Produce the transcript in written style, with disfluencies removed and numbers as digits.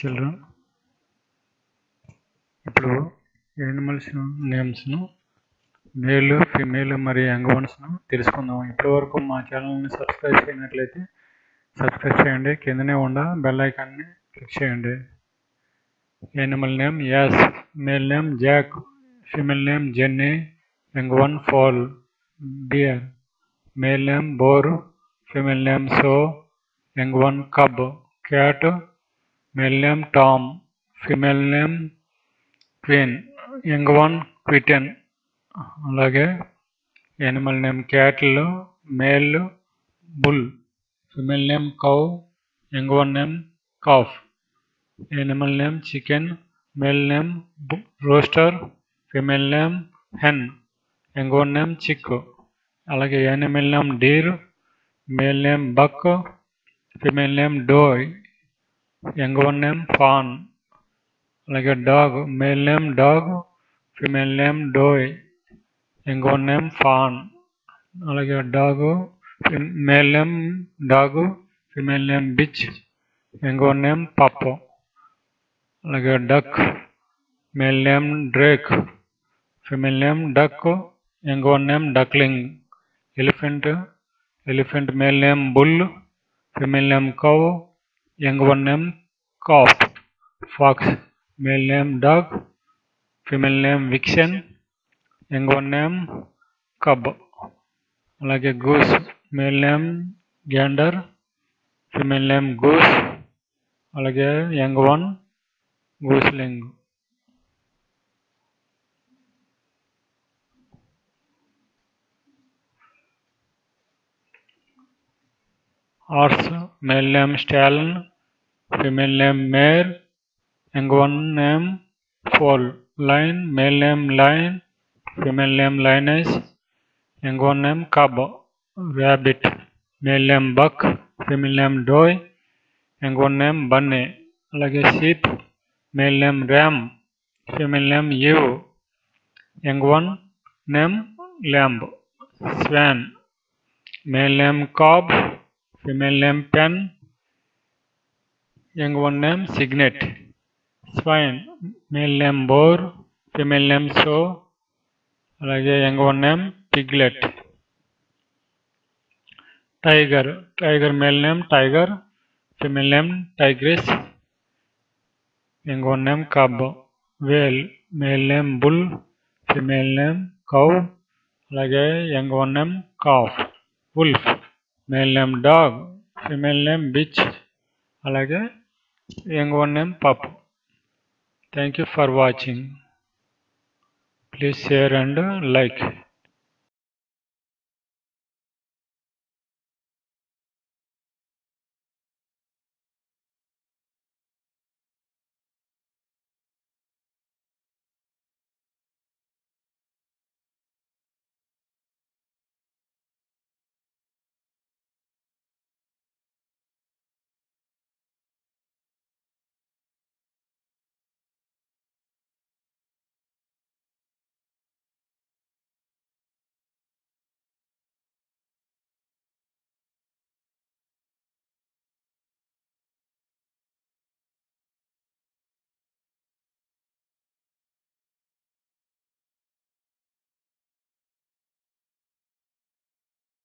children. Ippudu animals names nu male female mari young ones nu telusukundam. Ippudu varaku maa channel ni subscribe cheyanatlayite subscribe cheyandi, kindane unda bell icon ni click cheyandi. Animal name yes, male name Jack, female name Jenny, young one Fall, deer, male name Boar, female name So, young one Cub, cat, male name Tom, female name Queen, young one Kitten. అలాగే animal name cattle, male Bull, female name Cow, young one name Calf, animal name Chicken, male name Rooster, female name Hen, young one name Chick. అలాగే animal name Deer, male name Buck, female name Doe, young one name Fawn. Like a dog, male name Dog, female name Doe, young one name Fawn. Like a dog, male name Dog, female name Bitch, young one name Pup. Like a duck, male name Drake, female name Duck, young one name Duckling. Elephant, male name Bull, female name Cow, young one name Calf. Fox, male name Dog, female name Vixen, young one name Cub. Like a goose, male name Gander, female name Goose, like a young one Gooseling. Horse, male name Stallion, female name Mare, young one name Foal. Lion, male name Lion, female name Lioness, young one name Cub. Rabbit, male name Buck, female name Doe, young one name Bunny. Like a sheep, male name Ram, female name Ewe, young one name Lamb. Swan, male name Cob, female name Pen, young one name Signet. Swine, male name Boar, female name So, అలాగే young one name Piglet. Tiger, male name Tiger, female name Tigress, young one name Cub. Whale, male name Bull, female name Cow, అలాగే young one name Calf. Wolf, male name Dog, female name Bitch, అలాగే young one name Pup. Thank you for watching. Please share and like.